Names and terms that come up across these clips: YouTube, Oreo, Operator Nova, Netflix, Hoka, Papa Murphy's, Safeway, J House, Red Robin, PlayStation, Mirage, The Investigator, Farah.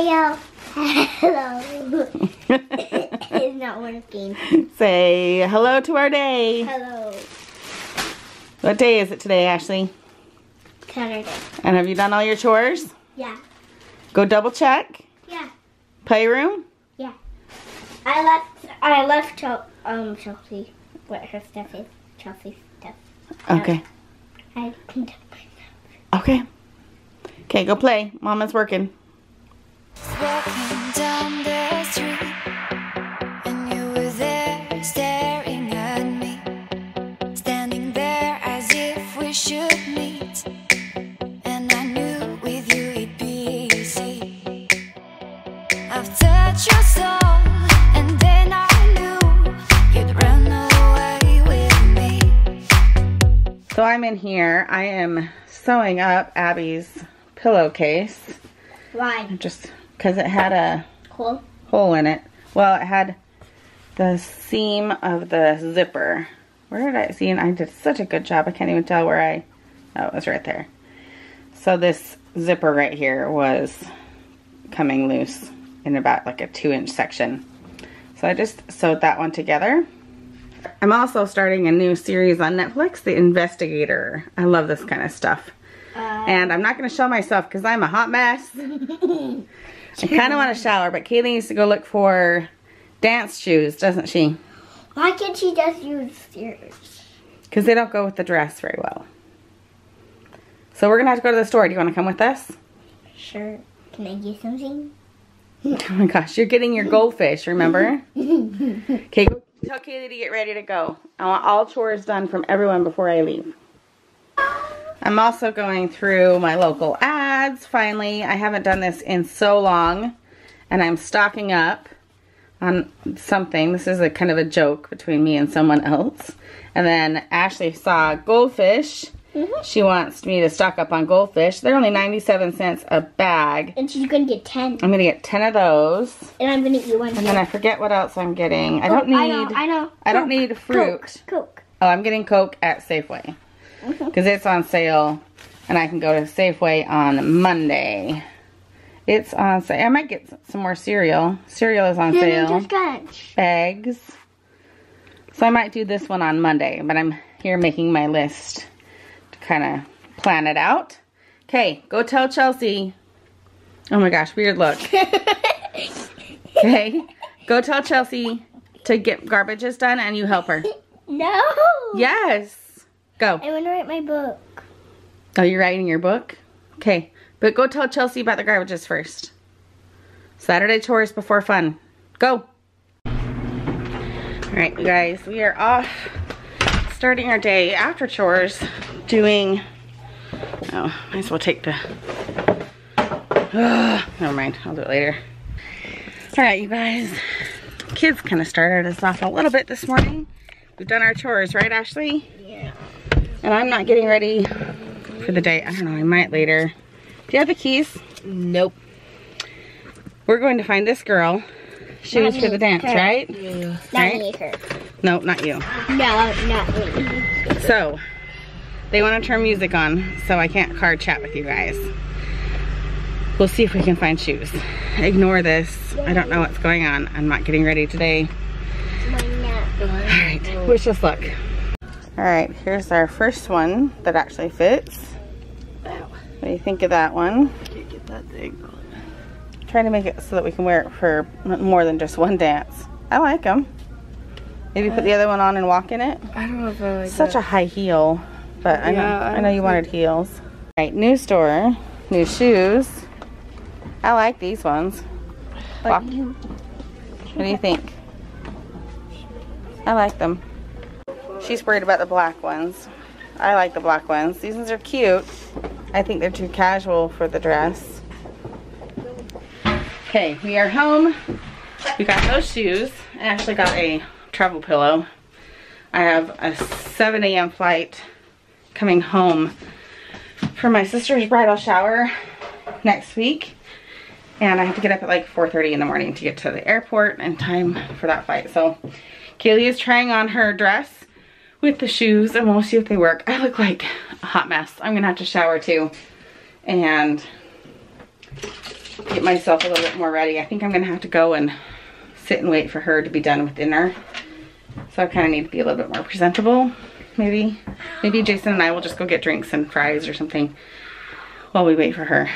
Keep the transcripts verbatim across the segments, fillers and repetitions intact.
Hello. Hello. It's not working. Say hello to our day. Hello. What day is it today, Ashley? Saturday. And have you done all your chores? Yeah. Go double check? Yeah. Playroom? Yeah. I left I left um Chelsea what her stuff is. Chelsea's stuff. Okay. Um, I can tell myself. Okay. Okay, go play. Mama's working. Walking down the street, and you were there staring at me, standing there as if we should meet, and I knew with you it'd be easy. I've touched your soul, and then I knew you'd run away with me. So I'm in here. I am sewing up Abby's pillowcase. Why? Just because it had a hole. hole in it. Well, it had the seam of the zipper. Where did I see? And I did such a good job. I can't even tell where I... Oh, it was right there. So this zipper right here was coming loose in about like a two inch section. So I just sewed that one together. I'm also starting a new series on Netflix, The Investigator. I love this kind of stuff. And I'm not going to show myself because I'm a hot mess. I kind of want to shower, but Kaylee needs to go look for dance shoes, doesn't she? Why can't she just use yours? Because they don't go with the dress very well. So we're going to have to go to the store. Do you want to come with us? Sure. Can I get something? Oh my gosh, you're getting your goldfish, remember? Okay, go tell Kaylee to get ready to go. I want all chores done from everyone before I leave. I'm also going through my local ads, finally. I haven't done this in so long, and I'm stocking up on something. This is a kind of a joke between me and someone else. And then Ashley saw goldfish. Mm-hmm. She wants me to stock up on goldfish. They're only ninety-seven cents a bag. And she's going to get ten. I'm going to get ten of those. And I'm going to eat one. And then I forget what else I'm getting. I don't need... I know, I know. I don't need fruit. Coke, Coke. Oh, I'm getting Coke at Safeway. Because it's on sale, and I can go to Safeway on Monday. It's on sale. I might get some more cereal. Cereal is on yeah, sale. I just got eggs. So I might do this one on Monday, but I'm here making my list to kind of plan it out. Okay, go tell Chelsea. Oh my gosh, weird look. Okay, go tell Chelsea to get garbages done, and you help her. No. Yes. Go. I want to write my book. Oh, you're writing your book? Okay. But go tell Chelsea about the garbages first. Saturday chores before fun. Go. Alright, guys. We are off. Starting our day after chores. Doing... Oh, might as well take the... Ugh, never mind. I'll do it later. Alright, you guys. Kids kind of started us off a little bit this morning. We've done our chores, right, Ashley? Yeah. And I'm not getting ready for the day. I don't know, I might later. Do you have the keys? Nope. We're going to find this girl. She was for the dance, her. right? Yeah. Not right? me, her. No, not you. No, not me. So, they want to turn music on, so I can't card chat with you guys. We'll see if we can find shoes. Ignore this. I don't know what's going on. I'm not getting ready today. Alright, wish us luck. Alright, here's our first one that actually fits. What do you think of that one? I can't get that thing on. Trying to make it so that we can wear it for more than just one dance. I like them. Maybe uh, put the other one on and walk in it. I don't know if I like Such that. a high heel, but I yeah, know, I I know you wanted that. heels. Alright, new store, new shoes. I like these ones. Walk. What do you think? I like them. She's worried about the black ones. I like the black ones. These ones are cute. I think they're too casual for the dress. Okay, we are home. We got those shoes. I actually got a travel pillow. I have a seven A M flight coming home for my sister's bridal shower next week. And I have to get up at like four thirty in the morning to get to the airport in time for that flight. So Kaylee is trying on her dress with the shoes, and we'll see if they work. I look like a hot mess. I'm going to have to shower too. And get myself a little bit more ready. I think I'm gonna have to go and sit and wait for her to be done with dinner. So I kind of need to be a little bit more presentable. Maybe, maybe Jason and I will just go get drinks and fries or something while we wait for her.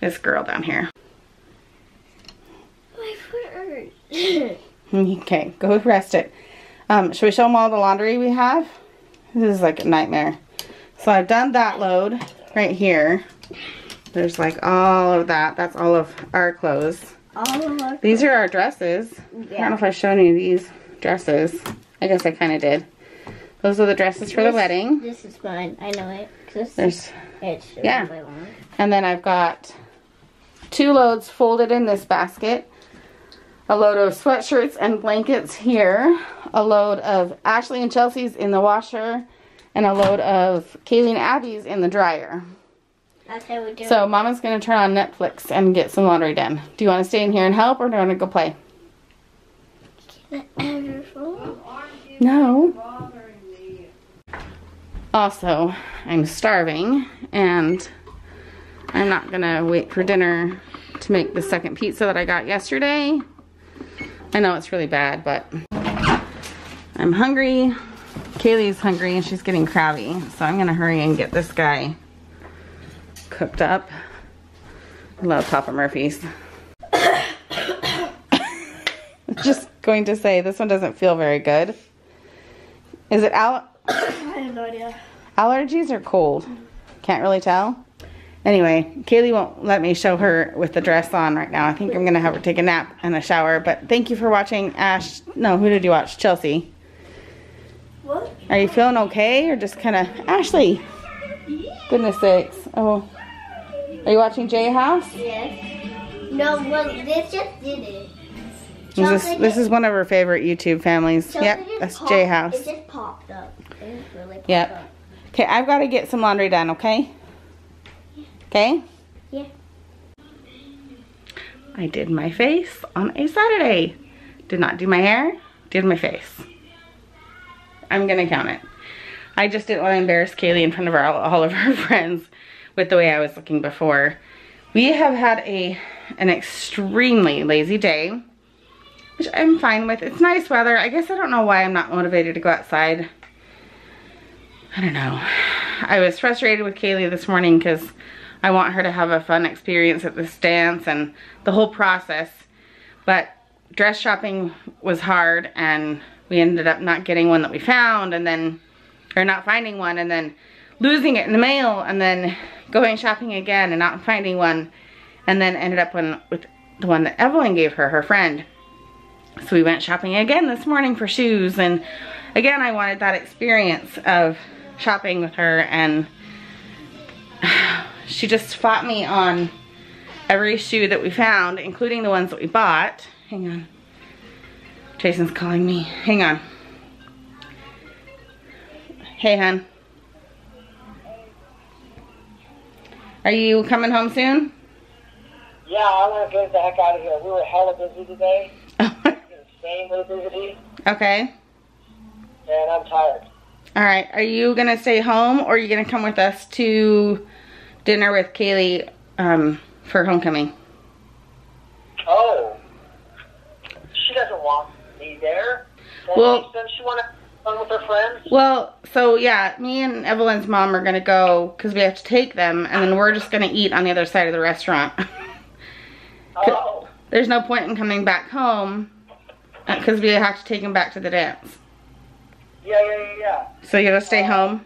This girl down here. My foot hurts. Okay, go rest it. Um, should we show them all the laundry we have? This is like a nightmare. So I've done that load right here. There's like all of that. That's all of our clothes. All of our these clothes. Are our dresses. Yeah. I don't know if I showed any of these dresses. I guess I kind of did. Those are the dresses for this, the wedding. This is mine. I know it. This There's, it yeah. Be long. And then I've got two loads folded in this basket. A load of sweatshirts and blankets here. A load of Ashley and Chelsea's in the washer. And a load of Kaylee and Abby's in the dryer. That's how we do it. So Mama's going to turn on Netflix and get some laundry done. Do you want to stay in here and help, or do you want to go play? No. Also, I'm starving, and I'm not going to wait for dinner to make the second pizza that I got yesterday. I know it's really bad, but I'm hungry. Kaylee's hungry, and she's getting crabby, so I'm going to hurry and get this guy cooked up. I love Papa Murphy's. Just going to say, this one doesn't feel very good. Is it out? I have no idea. Allergies or cold? Can't really tell. Anyway, Kaylee won't let me show her with the dress on right now. I think I'm going to have her take a nap and a shower. But thank you for watching Ash. No, who did you watch? Chelsea. What? Are you feeling okay, or just kind of... Ashley. Goodness sakes. Oh. Are you watching J House? Yes. No, well, this just did it. This, this is one of her favorite YouTube families. Chelsea yep, that's J House. It just popped up. It just really popped yep. up. Okay, I've got to get some laundry done, okay? Okay? Yeah. I did my face on a Saturday. Did not do my hair, did my face. I'm going to count it. I just didn't want to embarrass Kaylee in front of our, all of her friends with the way I was looking before. We have had a an extremely lazy day, which I'm fine with. It's nice weather. I guess I don't know why I'm not motivated to go outside. I don't know. I was frustrated with Kaylee this morning because I want her to have a fun experience at this dance and the whole process. But dress shopping was hard, and we ended up not getting one that we found, and then, or not finding one, and then losing it in the mail, and then going shopping again and not finding one, and then ended up one, with the one that Evelyn gave her, her friend. So we went shopping again this morning for shoes, and again I wanted that experience of shopping with her, and she just fought me on every shoe that we found, including the ones that we bought. Hang on. Jason's calling me. Hang on. Hey, hun. Are you coming home soon? Yeah, I want to get the heck out of here. We were hella busy today. Okay. And I'm tired. All right. Are you going to stay home, or are you going to come with us to dinner with Kaylee um, for homecoming? Oh. She doesn't want me there. Doesn't well, she, she want to fun with her friends? Well, so yeah, me and Evelyn's mom are going to go because we have to take them, and then we're just going to eat on the other side of the restaurant. Oh. There's no point in coming back home, because we have to take him back to the dance. Yeah, yeah, yeah, yeah. So you're going to stay um, home?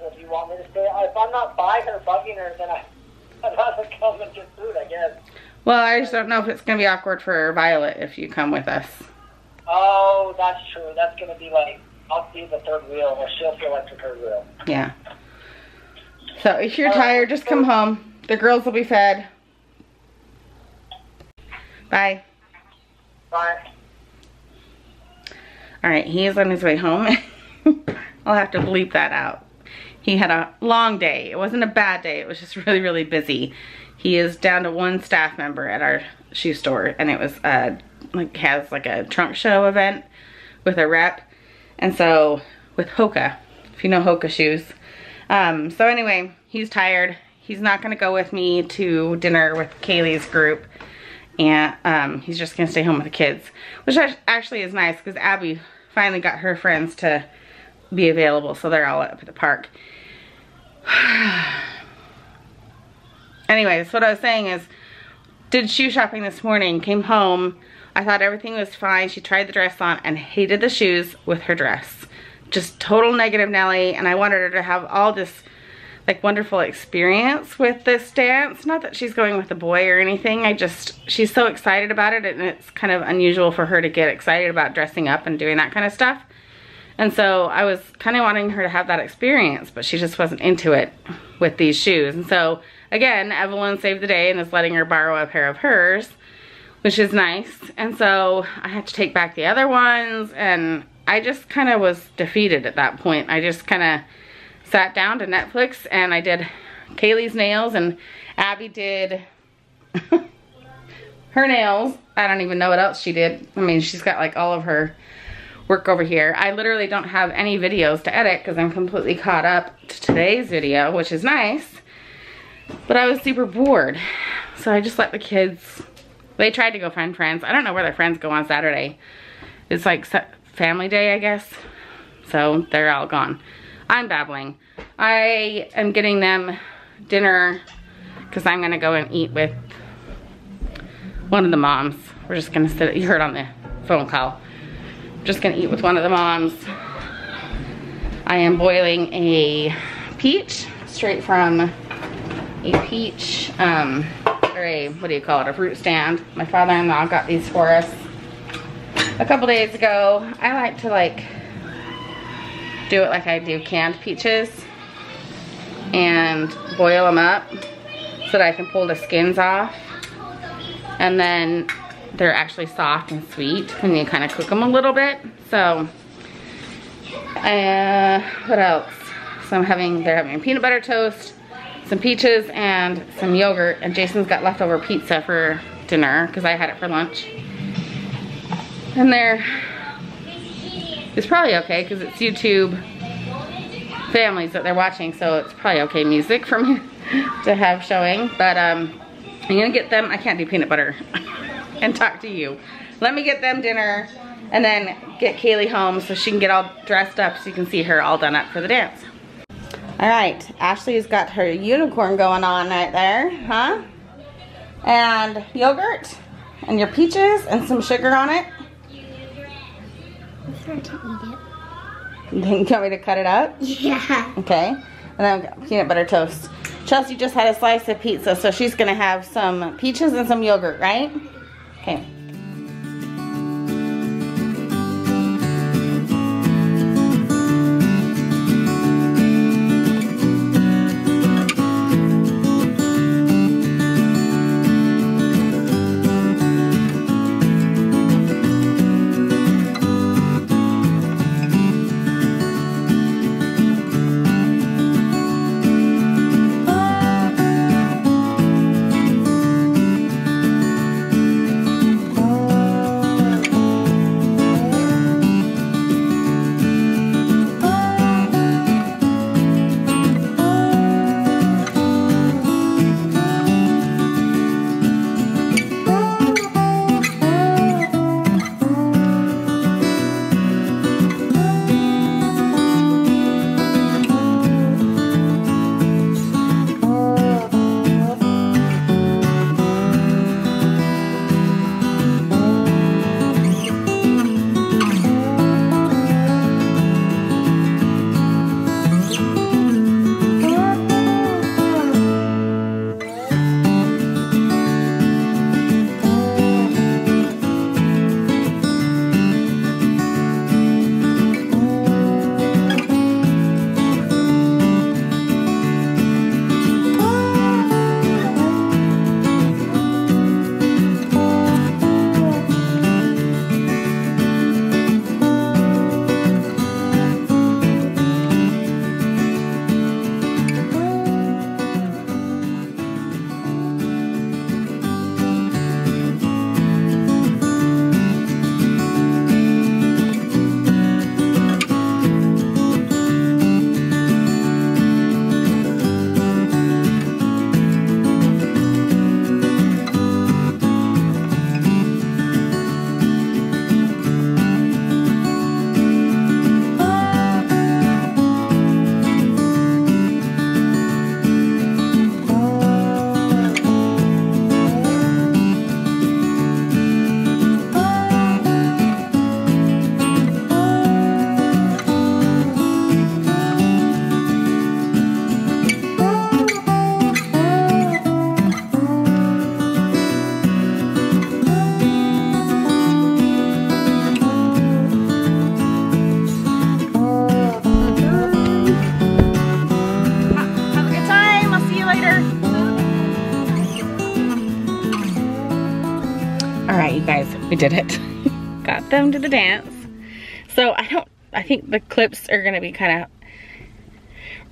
Well, do you want me to stay? If I'm not by her, bugging her, then I, I'd rather come and get food, I guess. Well, I just don't know if it's going to be awkward for Violet if you come with us. Oh, that's true. That's going to be like, I'll be the third wheel, or she'll feel like the third wheel. Yeah. So if you're All tired, right. just come home. The girls will be fed. Bye. Bye. All right, he is on his way home. I'll have to bleep that out. He had a long day. It wasn't a bad day. It was just really, really busy. He is down to one staff member at our shoe store, and it was uh, like has like a trunk show event with a rep, and so with Hoka, if you know Hoka shoes. Um, so anyway, he's tired. he's not gonna go with me to dinner with Kaylee's group, and um, he's just gonna stay home with the kids, which actually is nice because Abby finally got her friends to be available, so they're all up at the park. Anyways, what I was saying is, did shoe shopping this morning, came home, I thought everything was fine. She tried the dress on and hated the shoes with her dress. Just total negative Nelly, and I wanted her to have all this like wonderful experience with this dance. Not that she's going with a boy or anything, I just, she's so excited about it, and it's kind of unusual for her to get excited about dressing up and doing that kind of stuff. And so I was kind of wanting her to have that experience, but she just wasn't into it with these shoes. And so again, Evelyn saved the day and is letting her borrow a pair of hers, which is nice. And so I had to take back the other ones, and I just kind of was defeated at that point. I just kind of sat down to Netflix, and I did Kaylee's nails, and Abby did her nails. I don't even know what else she did. I mean, she's got like all of her work over here. I literally don't have any videos to edit because I'm completely caught up to today's video, which is nice, but I was super bored. So I just let the kids, they tried to go find friends. I don't know where their friends go on Saturday. It's like family day, I guess. So they're all gone. I'm babbling. I am getting them dinner because I'm gonna go and eat with one of the moms. We're just gonna sit, you heard on the phone call. Just gonna eat with one of the moms. I am boiling a peach, straight from a peach, um, or a, what do you call it, a fruit stand. My father-in-law got these for us a couple days ago. I like to like do it like I do canned peaches and boil them up so that I can pull the skins off, and then they're actually soft and sweet when you kind of cook them a little bit. So, uh, what else? So I'm having, they're having peanut butter toast, some peaches, and some yogurt. And Jason's got leftover pizza for dinner because I had it for lunch. And they're, it's probably okay because it's YouTube families that they're watching. So it's probably okay music for me to have showing. But um, I'm gonna get them, I can't do peanut butter and talk to you. Let me get them dinner and then get Kaylee home so she can get all dressed up so you can see her all done up for the dance. All right, Ashley's got her unicorn going on right there, huh? And yogurt and your peaches and some sugar on it. It's hard to eat it. You want me to cut it up? Yeah. Okay, and then we've got peanut butter toast. Chelsea just had a slice of pizza, so she's gonna have some peaches and some yogurt, right? Okay. guys, we did it. Got them to the dance. So I don't, I think the clips are gonna be kind of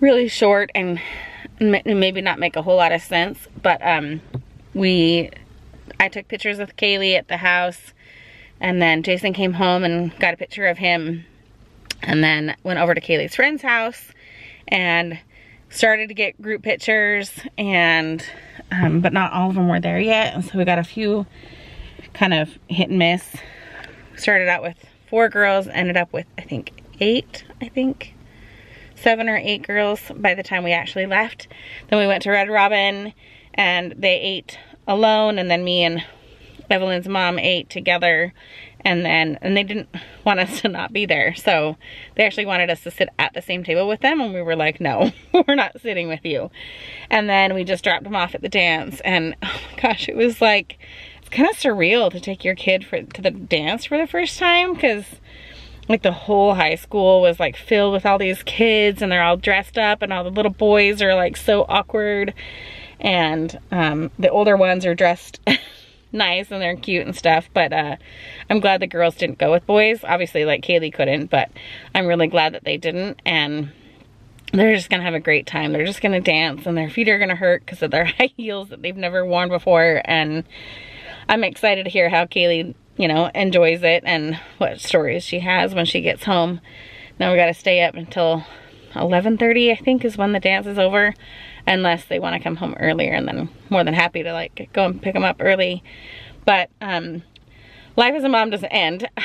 really short and maybe not make a whole lot of sense, but um, we, I took pictures with Kaylee at the house, and then Jason came home and got a picture of him, and then went over to Kaylee's friend's house and started to get group pictures, and um, but not all of them were there yet, and so we got a few kind of hit and miss. Started out with four girls, ended up with I think eight, I think seven or eight girls by the time we actually left. Then we went to Red Robin and they ate alone, and then me and Evelyn's mom ate together, and then and they didn't want us to not be there, so they actually wanted us to sit at the same table with them, and we were like, no, we're not sitting with you. And then we just dropped them off at the dance, and oh my gosh, it was like, it's kind of surreal to take your kid for to the dance for the first time, because like the whole high school was like filled with all these kids, and they're all dressed up, and all the little boys are like so awkward, and um, the older ones are dressed nice and they're cute and stuff, but uh, I'm glad the girls didn't go with boys. Obviously, like Kaylee couldn't, but I'm really glad that they didn't, and they're just gonna have a great time. They're just gonna dance, and their feet are gonna hurt because of their high heels that they've never worn before, and I'm excited to hear how Kaylee, you know, enjoys it and what stories she has when she gets home. Now we gotta stay up until eleven thirty, I think, is when the dance is over, unless they want to come home earlier, and then I'm more than happy to like go and pick them up early. But um, life as a mom doesn't end. I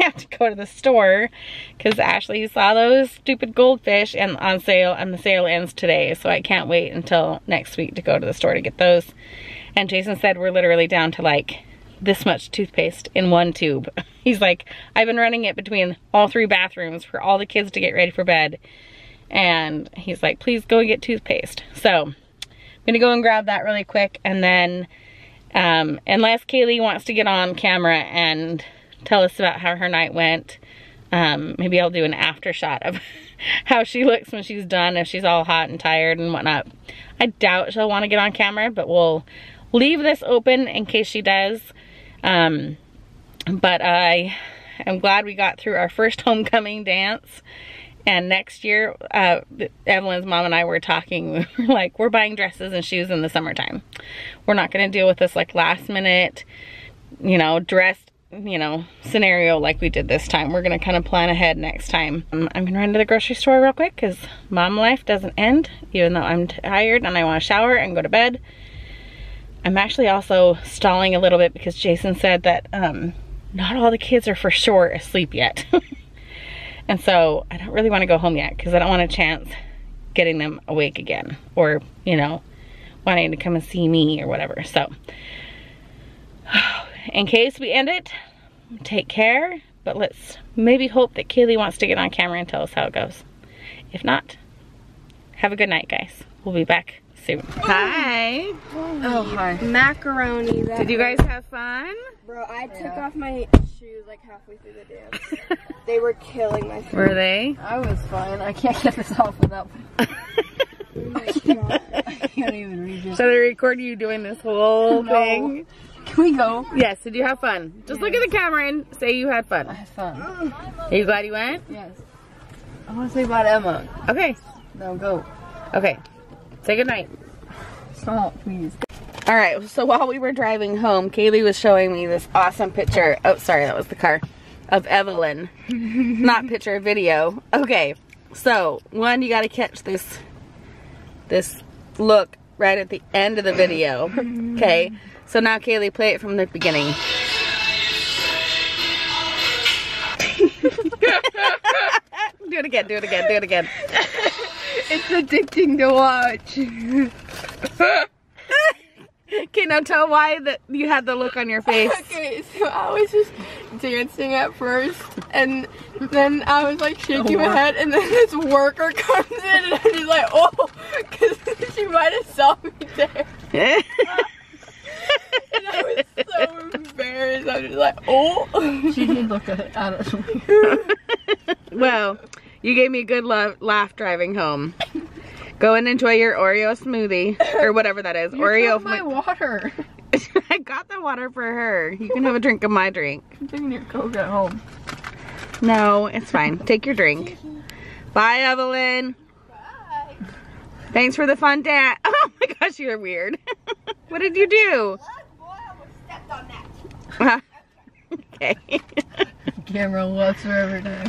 have to go to the store because Ashley saw those stupid goldfish and on sale, and the sale ends today, so I can't wait until next week to go to the store to get those. And Jason said we're literally down to like this much toothpaste in one tube. He's like, I've been running it between all three bathrooms for all the kids to get ready for bed, and he's like, please go get toothpaste. So I'm gonna go and grab that really quick, and then um, unless Kaylee wants to get on camera and tell us about how her night went, um, maybe I'll do an after shot of how she looks when she's done, if she's all hot and tired and whatnot. I doubt she'll want to get on camera, but we'll leave this open in case she does. Um, but I am glad we got through our first homecoming dance. And next year, uh, Evelyn's mom and I were talking, we were like, we're buying dresses and shoes in the summertime. We're not gonna deal with this like last minute, you know, dress, you know, scenario like we did this time. We're gonna kind of plan ahead next time. Um, I'm gonna run to the grocery store real quick because mom life doesn't end, even though I'm tired and I wanna shower and go to bed. I'm actually also stalling a little bit because Jason said that um, not all the kids are for sure asleep yet. And so I don't really want to go home yet because I don't want a chance getting them awake again, or, you know, wanting to come and see me or whatever. So in case we end it, take care, but let's maybe hope that Kaylee wants to get on camera and tell us how it goes. If not, have a good night, guys. We'll be back soon. Hi. Oh, hi. Macaroni. That Did you guys have fun? Bro, I took yeah. off my shoes like halfway through the dance. They were killing my feet. Were they? I was fine. I can't get this off without... I can't even read it. Should I record you doing this whole no. thing? Can we go? Yes. Did you have fun? Just yes. look at the camera and say you had fun. I had fun. Are you glad you went? Yes. I want to say bye to Emma. Okay. No, go. Okay. Say goodnight. Stop, please. All right, so while we were driving home, Kaylee was showing me this awesome picture. Oh, sorry, that was the car. Of Evelyn. Not picture, video. Okay, so one, you got to catch this this look right at the end of the video. Okay, so now Kaylee, play it from the beginning. Do it again, do it again, do it again. It's addicting to watch. Okay, now tell why that you had the look on your face. Okay, so I was just dancing at first, and then I was like shaking my head, and then this worker comes in, and I'm just like, oh, because she might have saw me there. And I was so embarrassed. I was just like, oh. She did look at it, actually. Well, you gave me a good laugh driving home. Go and enjoy your Oreo smoothie, or whatever that is. You Oreo. My water. I got the water for her. You can have a drink of my drink. I'm taking your Coke at home. No, it's fine. Take your drink. Bye, Evelyn. Bye. Thanks for the fun dance. Oh my gosh, you're weird. What did you do? Boy, I almost stepped on that. Okay. Cameron walks for every day.